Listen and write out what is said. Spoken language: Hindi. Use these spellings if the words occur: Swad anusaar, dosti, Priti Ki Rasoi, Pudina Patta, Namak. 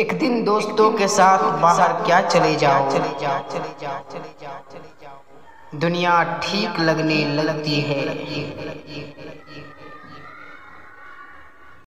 एक दिन दोस्तों के साथ बाहर क्या चले जाओ दुनिया ठीक लगने लगती है।